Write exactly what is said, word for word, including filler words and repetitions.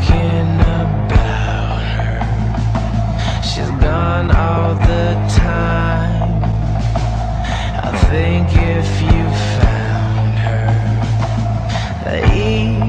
thinking about her. She's gone all the time. I think if you found her, that